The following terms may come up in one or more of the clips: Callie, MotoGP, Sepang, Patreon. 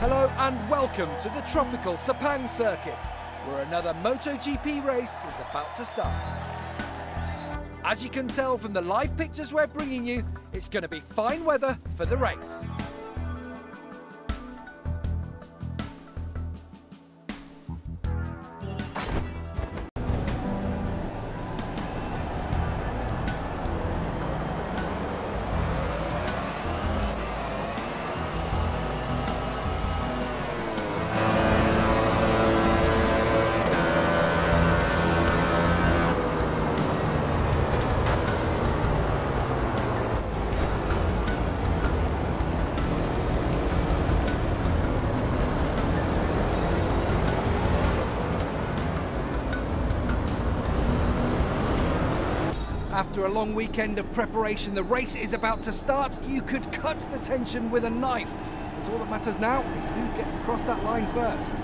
Hello and welcome to the tropical Sepang circuit, where another MotoGP race is about to start. As you can tell from the live pictures we're bringing you, it's going to be fine weather for the race. After a long weekend of preparation, the race is about to start. You could cut the tension with a knife, but all that matters now is who gets across that line first.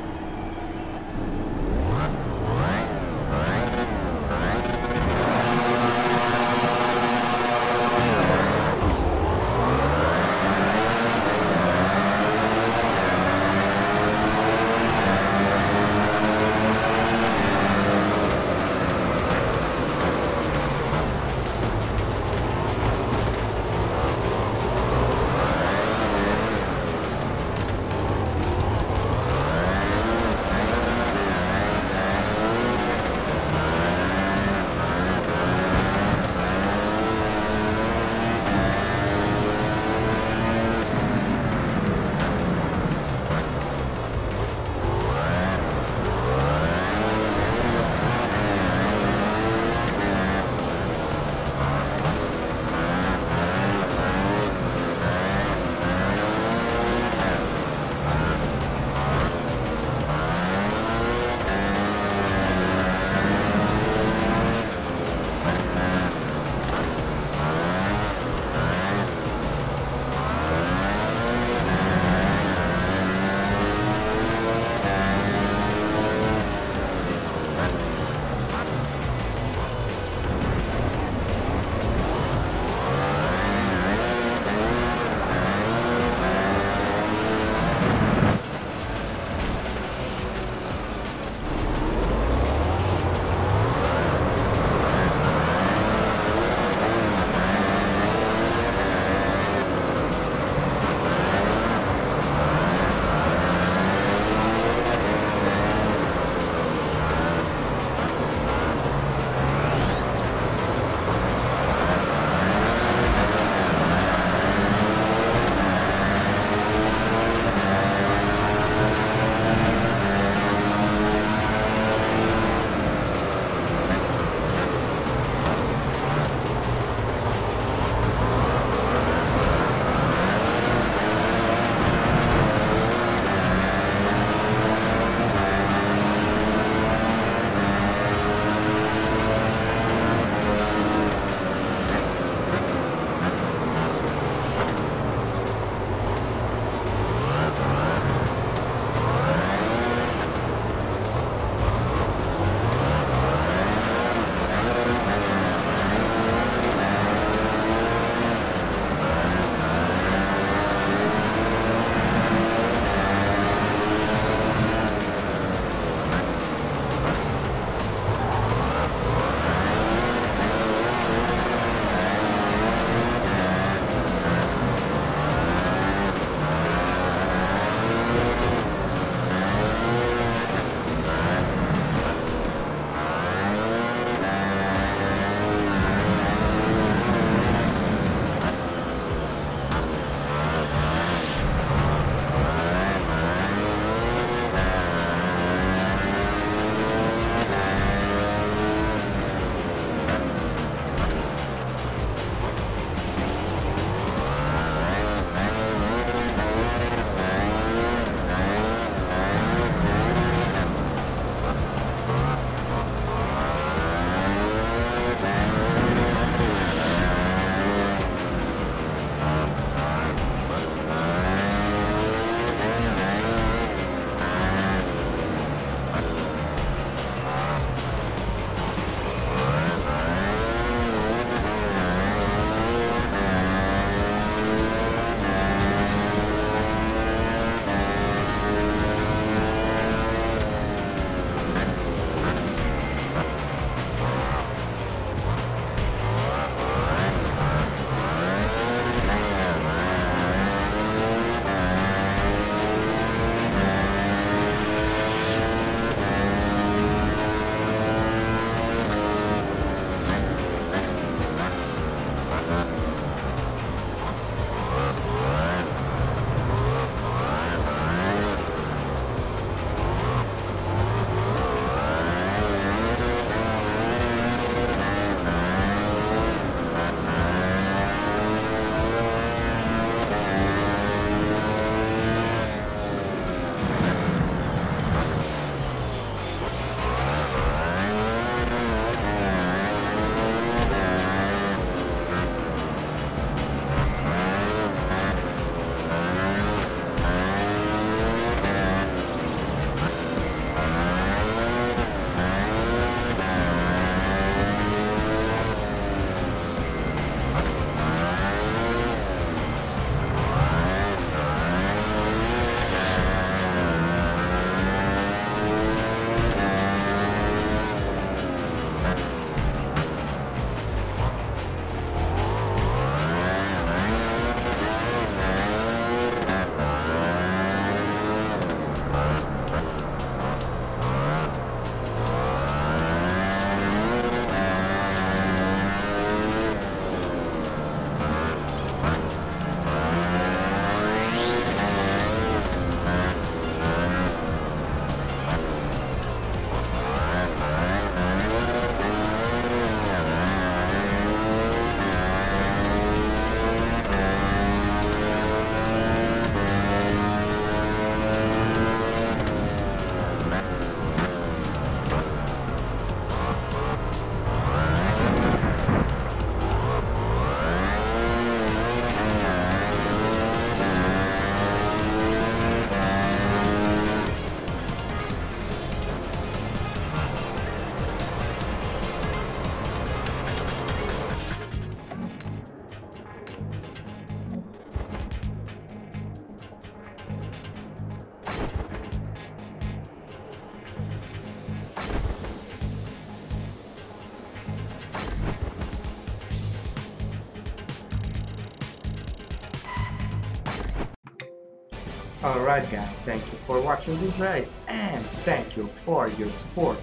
Alright guys, thank you for watching this race and thank you for your support.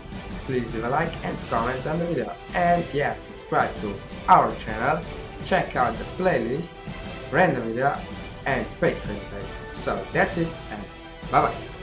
Please leave a like and comment on the video, and yeah, subscribe to our channel, check out the playlist, random video and Patreon page. So that's it and bye bye.